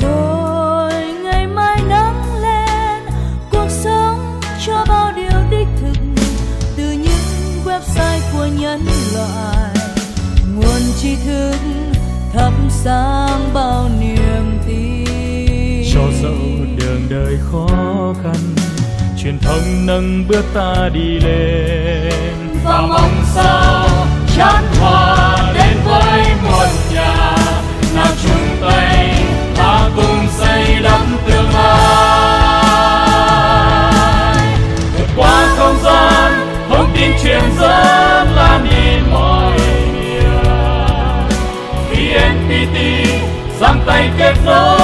Rồi ngày mai nắng lên cuộc sống cho bao điều đích thực từ những website của nhân loại, nguồn tri thức thắp sáng bao niềm tin. Cho dẫu đường đời khó khăn, truyền thông nâng bước ta đi lên, và mong sao chán hòa đến với một nhà, nào chung tay ta cùng xây đắp tương lai, vượt qua không gian thông tin truyền dẫn lan đi mọi. VNPT giang tay kết nối.